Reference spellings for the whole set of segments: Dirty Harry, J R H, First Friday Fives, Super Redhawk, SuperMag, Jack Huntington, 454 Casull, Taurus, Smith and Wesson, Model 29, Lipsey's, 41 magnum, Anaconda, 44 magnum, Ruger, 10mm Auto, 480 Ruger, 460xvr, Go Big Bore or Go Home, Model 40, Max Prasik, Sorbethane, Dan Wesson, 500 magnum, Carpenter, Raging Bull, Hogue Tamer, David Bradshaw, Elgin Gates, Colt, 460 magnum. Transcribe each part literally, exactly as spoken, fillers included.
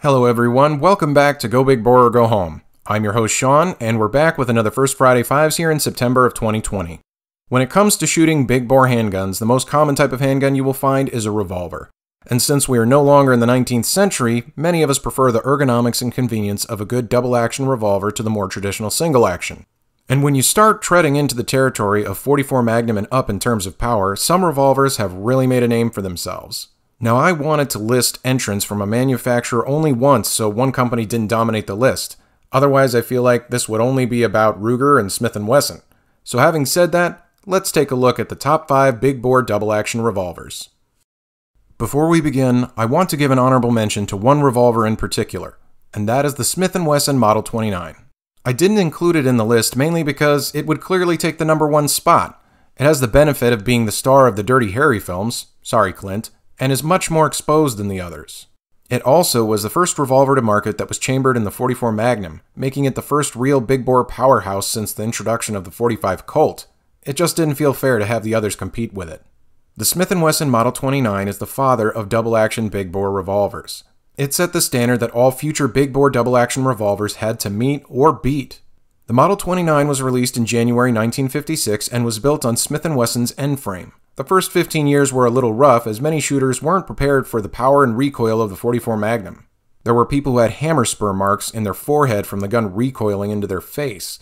Hello everyone, welcome back to Go Big Bore or Go Home. I'm your host Sean, and we're back with another First Friday Fives here in September of twenty twenty. When it comes to shooting big bore handguns, the most common type of handgun you will find is a revolver. And since we are no longer in the nineteenth century, many of us prefer the ergonomics and convenience of a good double-action revolver to the more traditional single-action. And when you start treading into the territory of forty-four magnum and up in terms of power, some revolvers have really made a name for themselves. Now, I wanted to list entrants from a manufacturer only once so one company didn't dominate the list. Otherwise, I feel like this would only be about Ruger and Smith and Wesson. So having said that, let's take a look at the top five big bore double action revolvers. Before we begin, I want to give an honorable mention to one revolver in particular, and that is the Smith and Wesson Model twenty-nine. I didn't include it in the list mainly because it would clearly take the number one spot. It has the benefit of being the star of the Dirty Harry films, sorry Clint, and is much more exposed than the others. It also was the first revolver to market that was chambered in the forty-four magnum, making it the first real big bore powerhouse since the introduction of the forty-five Colt. It just didn't feel fair to have the others compete with it. The Smith and Wesson Model twenty-nine is the father of double-action big bore revolvers. It set the standard that all future big bore double-action revolvers had to meet or beat. The Model twenty-nine was released in January nineteen fifty-six and was built on Smith and Wesson's end frame. The first fifteen years were a little rough, as many shooters weren't prepared for the power and recoil of the forty-four magnum. There were people who had hammer spur marks in their forehead from the gun recoiling into their face.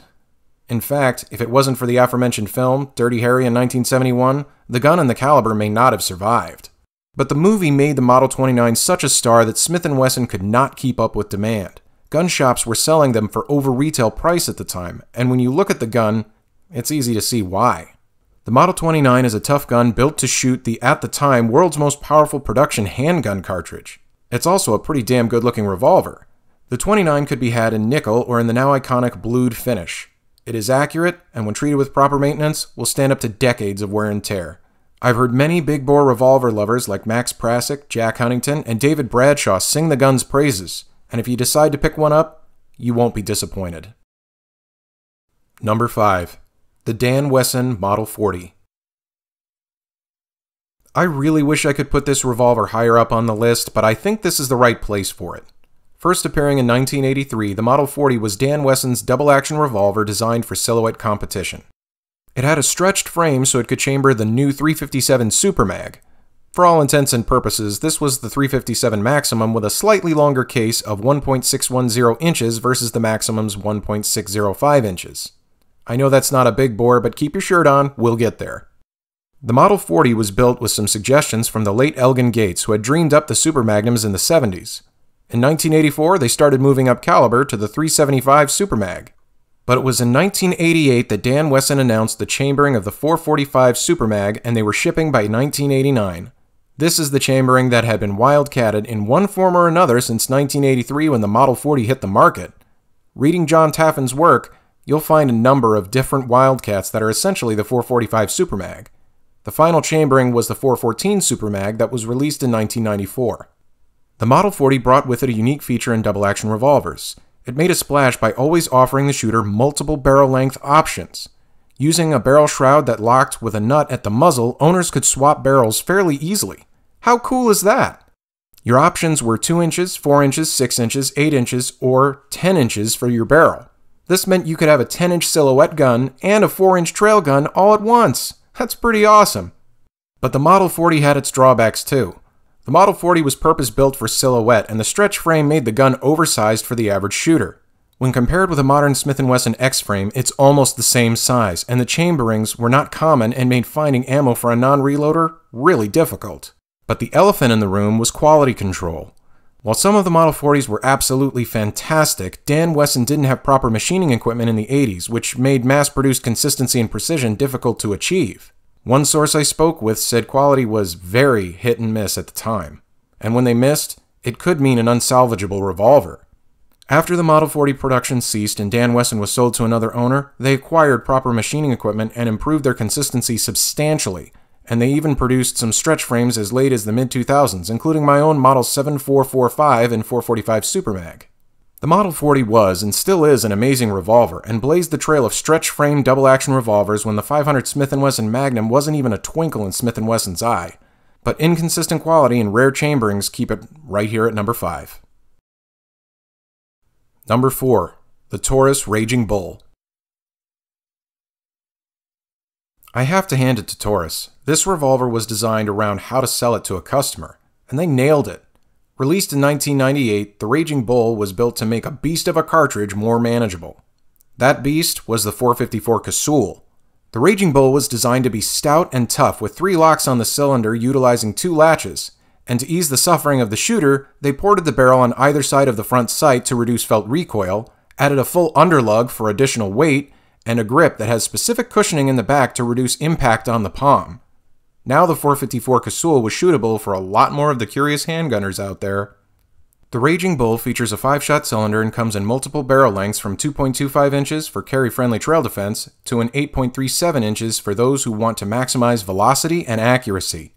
In fact, if it wasn't for the aforementioned film, Dirty Harry in nineteen seventy-one, the gun and the caliber may not have survived. But the movie made the Model twenty-nine such a star that Smith and Wesson could not keep up with demand. Gun shops were selling them for over retail price at the time, and when you look at the gun, it's easy to see why. The Model twenty-nine is a tough gun built to shoot the, at the time, world's most powerful production handgun cartridge. It's also a pretty damn good looking revolver. The twenty-nine could be had in nickel or in the now iconic blued finish. It is accurate, and when treated with proper maintenance, will stand up to decades of wear and tear. I've heard many big bore revolver lovers like Max Prasik, Jack Huntington, and David Bradshaw sing the gun's praises, and if you decide to pick one up, you won't be disappointed. Number five. The Dan Wesson Model forty. I really wish I could put this revolver higher up on the list, but I think this is the right place for it. First appearing in nineteen eighty-three, the Model forty was Dan Wesson's double-action revolver designed for silhouette competition. It had a stretched frame so it could chamber the new three fifty-seven SuperMag. For all intents and purposes, this was the three fifty-seven Maximum with a slightly longer case of one point six one zero inches versus the Maximum's one point six zero five inches. I know that's not a big bore, but keep your shirt on, we'll get there. The Model forty was built with some suggestions from the late Elgin Gates, who had dreamed up the Super Magnums in the seventies. In nineteen eighty-four, they started moving up caliber to the three seventy-five SuperMag. But it was in nineteen eighty-eight that Dan Wesson announced the chambering of the four forty-five SuperMag, and they were shipping by nineteen eighty-nine. This is the chambering that had been wildcatted in one form or another since nineteen eighty-three when the Model forty hit the market. Reading John Taffin's work, you'll find a number of different Wildcats that are essentially the four forty-five SuperMag. The final chambering was the four fourteen SuperMag that was released in nineteen ninety-four. The Model forty brought with it a unique feature in double-action revolvers. It made a splash by always offering the shooter multiple barrel-length options. Using a barrel shroud that locked with a nut at the muzzle, owners could swap barrels fairly easily. How cool is that? Your options were two inches, four inches, six inches, eight inches, or ten inches for your barrel. This meant you could have a ten inch silhouette gun and a four inch trail gun all at once. That's pretty awesome. But the Model forty had its drawbacks too. The Model forty was purpose-built for silhouette, and the stretch frame made the gun oversized for the average shooter. When compared with a modern Smith and Wesson X-frame, it's almost the same size, and the chamberings were not common and made finding ammo for a non-reloader really difficult. But the elephant in the room was quality control. While some of the Model forties were absolutely fantastic, Dan Wesson didn't have proper machining equipment in the eighties, which made mass-produced consistency and precision difficult to achieve. One source I spoke with said quality was very hit and miss at the time, and when they missed, it could mean an unsalvageable revolver. After the Model forty production ceased and Dan Wesson was sold to another owner, they acquired proper machining equipment and improved their consistency substantially, and they even produced some stretch frames as late as the mid two thousands, including my own Model seventy-four forty-five and four forty-five SuperMag. The Model forty was, and still is, an amazing revolver, and blazed the trail of stretch frame double-action revolvers when the five hundred Smith and Wesson Magnum wasn't even a twinkle in Smith and Wesson's eye. But inconsistent quality and rare chamberings keep it right here at number five. Number four. The Taurus Raging Bull. I have to hand it to Taurus. This revolver was designed around how to sell it to a customer, and they nailed it. Released in nineteen ninety-eight, the Raging Bull was built to make a beast of a cartridge more manageable. That beast was the four fifty-four Casull. The Raging Bull was designed to be stout and tough with three locks on the cylinder utilizing two latches, and to ease the suffering of the shooter, they ported the barrel on either side of the front sight to reduce felt recoil, added a full underlug for additional weight, and a grip that has specific cushioning in the back to reduce impact on the palm. Now the four fifty-four Casull was shootable for a lot more of the curious handgunners out there. The Raging Bull features a five-shot cylinder and comes in multiple barrel lengths from two point two five inches for carry-friendly trail defense to an eight point three seven inches for those who want to maximize velocity and accuracy.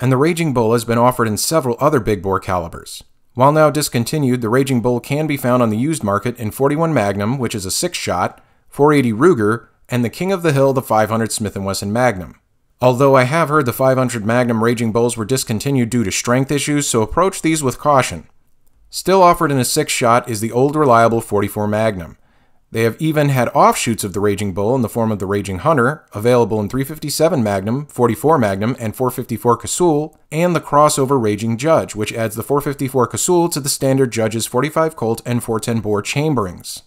And the Raging Bull has been offered in several other big bore calibers. While now discontinued, the Raging Bull can be found on the used market in forty-one magnum, which is a six-shot, four eighty Ruger, and the King of the Hill, the five hundred Smith and Wesson Magnum. Although I have heard the five hundred magnum Raging Bulls were discontinued due to strength issues, so approach these with caution. Still offered in a six-shot is the old reliable forty-four magnum. They have even had offshoots of the Raging Bull in the form of the Raging Hunter, available in three fifty-seven magnum, forty-four magnum, and four fifty-four Casull, and the crossover Raging Judge, which adds the four fifty-four Casull to the standard Judge's forty-five Colt and four ten bore chamberings.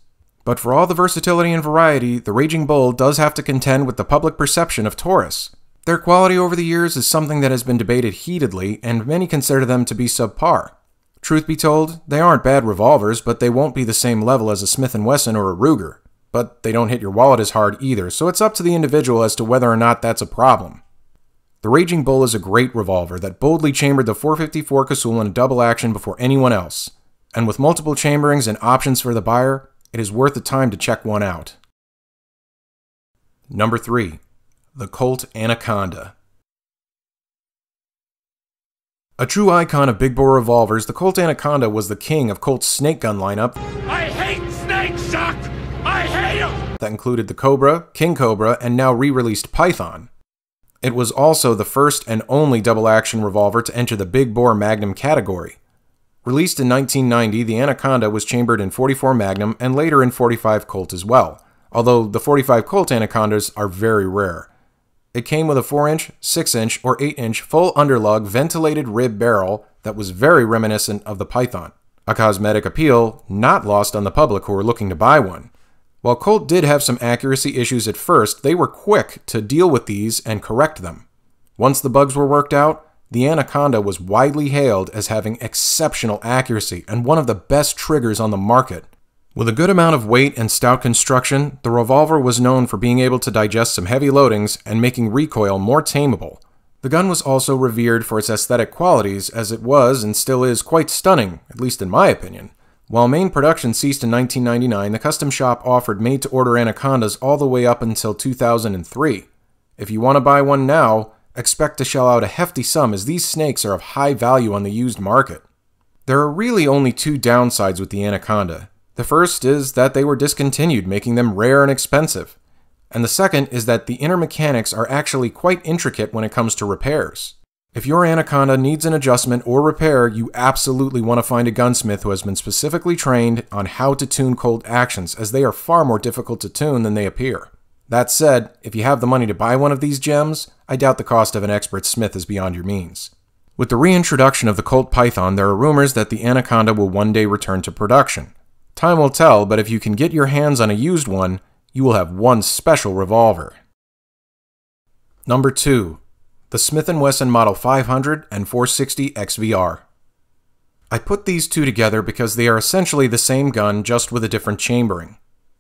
But for all the versatility and variety, the Raging Bull does have to contend with the public perception of Taurus. Their quality over the years is something that has been debated heatedly, and many consider them to be subpar. Truth be told, they aren't bad revolvers, but they won't be the same level as a Smith and Wesson or a Ruger. But they don't hit your wallet as hard either, so it's up to the individual as to whether or not that's a problem. The Raging Bull is a great revolver that boldly chambered the four fifty-four Casull in double action before anyone else. And with multiple chamberings and options for the buyer, it is worth the time to check one out. Number three. The Colt Anaconda. A true icon of big bore revolvers, the Colt Anaconda was the king of Colt's snake gun lineup. I hate snakes, Chuck! I hate them! That included the Cobra, King Cobra, and now re-released Python. It was also the first and only double-action revolver to enter the big bore magnum category. Released in nineteen ninety, the Anaconda was chambered in forty-four magnum and later in forty-five Colt as well, although the forty-five Colt Anacondas are very rare. It came with a four inch, six inch, or eight inch full underlug ventilated rib barrel that was very reminiscent of the Python, a cosmetic appeal not lost on the public who were looking to buy one. While Colt did have some accuracy issues at first, they were quick to deal with these and correct them. Once the bugs were worked out, the Anaconda was widely hailed as having exceptional accuracy and one of the best triggers on the market. With a good amount of weight and stout construction, the revolver was known for being able to digest some heavy loadings and making recoil more tameable. The gun was also revered for its aesthetic qualities, as it was and still is quite stunning, at least in my opinion. While main production ceased in nineteen ninety-nine, the custom shop offered made-to-order Anacondas all the way up until two thousand three. If you want to buy one now, expect to shell out a hefty sum, as these snakes are of high value on the used market. There are really only two downsides with the Anaconda. The first is that they were discontinued, making them rare and expensive. And the second is that the inner mechanics are actually quite intricate when it comes to repairs. If your Anaconda needs an adjustment or repair, you absolutely want to find a gunsmith who has been specifically trained on how to tune Colt actions, as they are far more difficult to tune than they appear. That said, if you have the money to buy one of these gems, I doubt the cost of an expert smith is beyond your means. With the reintroduction of the Colt Python, there are rumors that the Anaconda will one day return to production. Time will tell, but if you can get your hands on a used one, you will have one special revolver. Number two. The Smith and Wesson Model five hundred and four sixty X V R. I put these two together because they are essentially the same gun, just with a different chambering.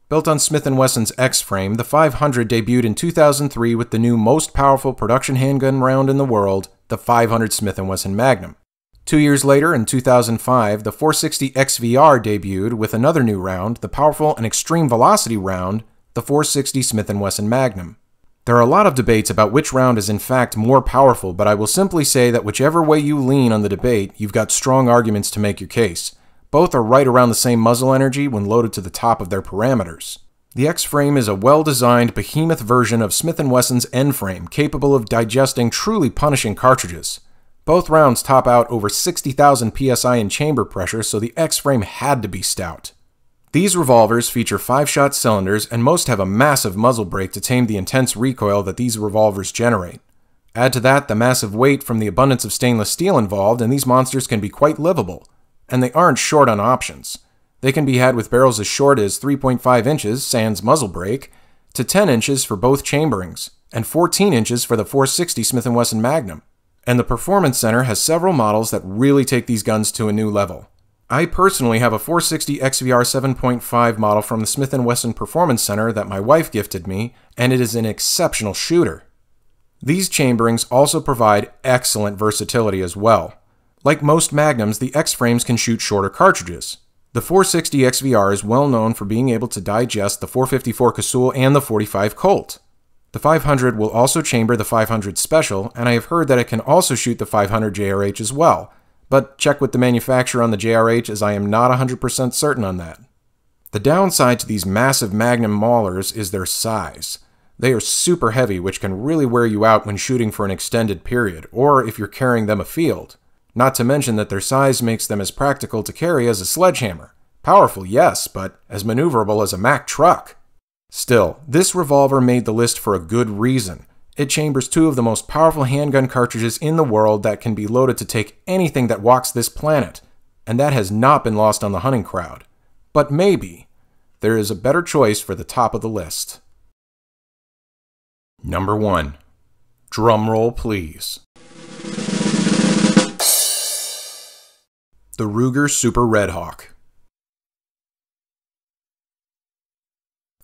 Built on Smith and Wesson's X-Frame, the five hundred debuted in two thousand three with the new most powerful production handgun round in the world, the five hundred Smith and Wesson Magnum. Two years later, in two thousand five, the four sixty X V R debuted with another new round, the powerful and extreme velocity round, the four sixty Smith and Wesson Magnum. There are a lot of debates about which round is in fact more powerful, but I will simply say that whichever way you lean on the debate, you've got strong arguments to make your case. Both are right around the same muzzle energy when loaded to the top of their parameters. The X-Frame is a well-designed behemoth version of Smith and Wesson's N-Frame, capable of digesting truly punishing cartridges. Both rounds top out over sixty thousand P S I in chamber pressure, so the X-Frame had to be stout. These revolvers feature five-shot cylinders and most have a massive muzzle brake to tame the intense recoil that these revolvers generate. Add to that the massive weight from the abundance of stainless steel involved, and these monsters can be quite livable. And they aren't short on options. They can be had with barrels as short as three point five inches, sans muzzle brake, to ten inches for both chamberings, and fourteen inches for the four sixty Smith and Wesson Magnum. And the Performance Center has several models that really take these guns to a new level. I personally have a four sixty X V R seven point five model from the Smith and Wesson Performance Center that my wife gifted me, and it is an exceptional shooter. These chamberings also provide excellent versatility as well. Like most magnums, the X-frames can shoot shorter cartridges. The four sixty X V R is well known for being able to digest the four fifty-four Casull and the forty-five Colt. The five hundred will also chamber the five hundred Special, and I have heard that it can also shoot the five hundred J R H as well, but check with the manufacturer on the J R H as I am not one hundred percent certain on that. The downside to these massive Magnum maulers is their size. They are super heavy, which can really wear you out when shooting for an extended period, or if you're carrying them afield. Not to mention that their size makes them as practical to carry as a sledgehammer. Powerful, yes, but as maneuverable as a Mack truck. Still, this revolver made the list for a good reason. It chambers two of the most powerful handgun cartridges in the world that can be loaded to take anything that walks this planet, and that has not been lost on the hunting crowd. But maybe there is a better choice for the top of the list. Number one. Drumroll, please. The Ruger Super Redhawk.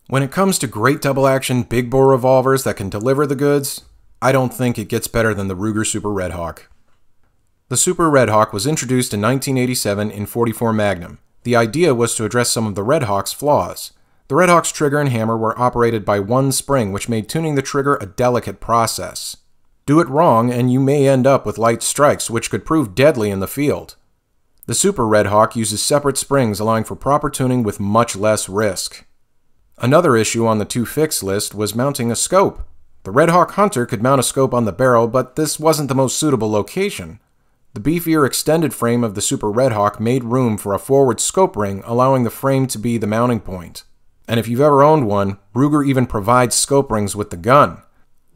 When it comes to great double-action big bore revolvers that can deliver the goods, I don't think it gets better than the Ruger Super Redhawk. The Super Redhawk was introduced in nineteen eighty-seven in forty-four Magnum. The idea was to address some of the Redhawk's flaws. The Redhawk's trigger and hammer were operated by one spring, which made tuning the trigger a delicate process. Do it wrong, and you may end up with light strikes, which could prove deadly in the field. The Super Redhawk uses separate springs, allowing for proper tuning with much less risk. Another issue on the two-fix list was mounting a scope. The Redhawk Hunter could mount a scope on the barrel, but this wasn't the most suitable location. The beefier extended frame of the Super Redhawk made room for a forward scope ring, allowing the frame to be the mounting point. And if you've ever owned one, Ruger even provides scope rings with the gun.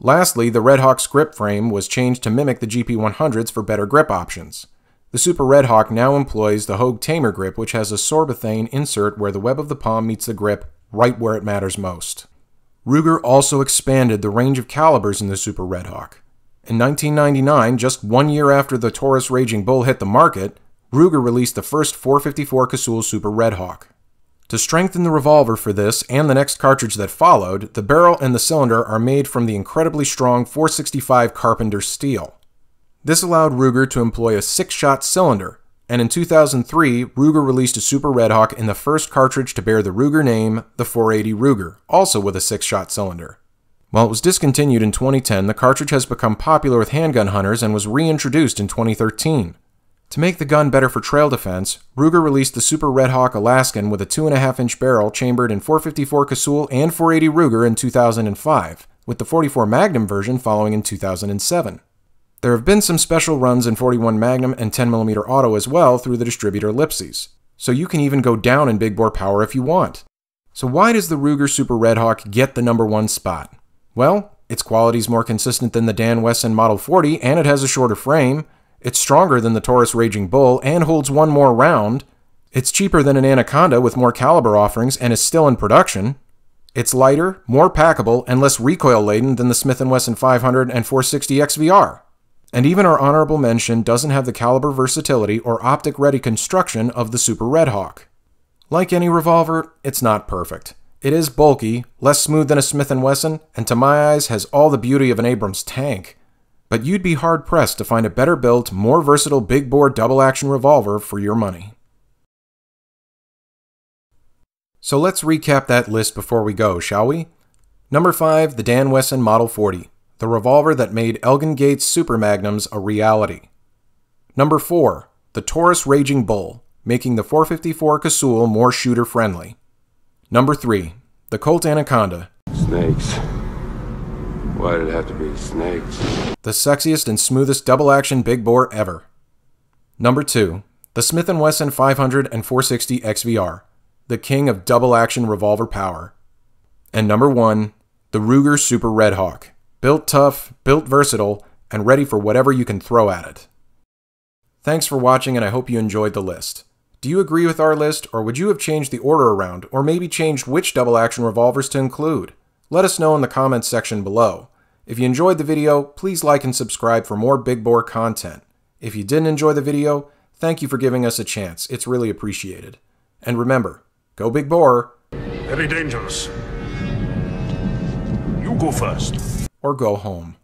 Lastly, the Redhawk's grip frame was changed to mimic the G P one hundreds for better grip options. The Super Redhawk now employs the Hogue Tamer grip, which has a sorbethane insert where the web of the palm meets the grip, right where it matters most. Ruger also expanded the range of calibers in the Super Redhawk. In nineteen ninety-nine, just one year after the Taurus Raging Bull hit the market, Ruger released the first four fifty-four Casull Super Redhawk. To strengthen the revolver for this and the next cartridge that followed, the barrel and the cylinder are made from the incredibly strong four sixty-five Carpenter steel. This allowed Ruger to employ a six-shot cylinder, and in two thousand three, Ruger released a Super Redhawk in the first cartridge to bear the Ruger name, the four eighty Ruger, also with a six-shot cylinder. While it was discontinued in twenty ten, the cartridge has become popular with handgun hunters and was reintroduced in twenty thirteen. To make the gun better for trail defense, Ruger released the Super Redhawk Alaskan with a two point five inch barrel chambered in four fifty-four Casull and four eighty Ruger in two thousand five, with the forty-four Magnum version following in two thousand seven. There have been some special runs in forty-one Magnum and ten millimeter Auto as well through the distributor Lipsey's, so you can even go down in big bore power if you want. So why does the Ruger Super Redhawk get the number one spot? Well, its quality is more consistent than the Dan Wesson Model forty, and it has a shorter frame. It's stronger than the Taurus Raging Bull and holds one more round. It's cheaper than an Anaconda with more caliber offerings and is still in production. It's lighter, more packable, and less recoil laden than the Smith and Wesson five hundred and four sixty X V R. And even our honorable mention doesn't have the caliber versatility or optic-ready construction of the Super Redhawk. Like any revolver, it's not perfect. It is bulky, less smooth than a Smith and Wesson, and to my eyes has all the beauty of an Abrams tank. But you'd be hard-pressed to find a better-built, more versatile big-bore double-action revolver for your money. So let's recap that list before we go, shall we? Number five, the Dan Wesson Model forty. The revolver that made Elgin Gates' Super Magnums a reality. Number four, the Taurus Raging Bull, making the four fifty-four Casull more shooter-friendly. Number three, the Colt Anaconda. Snakes. Why did it have to be snakes? The sexiest and smoothest double-action big bore ever. Number two, the Smith and Wesson five hundred and four sixty X V R. the king of double-action revolver power. And number one, the Ruger Super Redhawk. Built tough, built versatile, and ready for whatever you can throw at it. Thanks for watching, and I hope you enjoyed the list. Do you agree with our list, or would you have changed the order around, or maybe changed which double-action revolvers to include? Let us know in the comments section below. If you enjoyed the video, please like and subscribe for more Big Bore content. If you didn't enjoy the video, thank you for giving us a chance. It's really appreciated. And remember, go Big Bore. Very dangerous. You go first. Or go home.